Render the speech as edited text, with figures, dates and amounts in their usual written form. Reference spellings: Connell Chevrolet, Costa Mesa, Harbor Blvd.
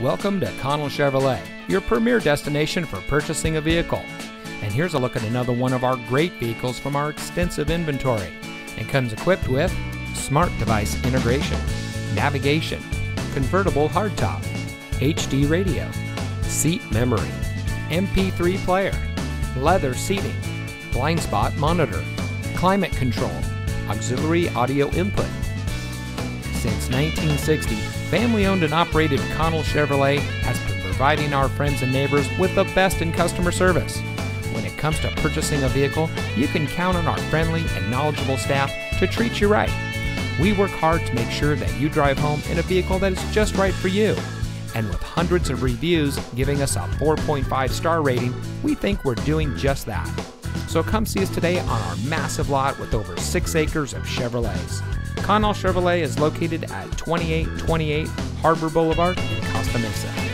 Welcome to Connell Chevrolet, your premier destination for purchasing a vehicle. And here's a look at another one of our great vehicles from our extensive inventory. And comes equipped with smart device integration, navigation, convertible hardtop, HD radio, seat memory, MP3 player, leather seating, blind spot monitor, climate control, auxiliary audio input. Since 1960, family-owned and operated Connell Chevrolet has been providing our friends and neighbors with the best in customer service. When it comes to purchasing a vehicle, you can count on our friendly and knowledgeable staff to treat you right. We work hard to make sure that you drive home in a vehicle that is just right for you. And with hundreds of reviews giving us a 4.5 star rating, we think we're doing just that. So come see us today on our massive lot with over 6 acres of Chevrolets. Connell Chevrolet is located at 2828 Harbor Boulevard in Costa Mesa.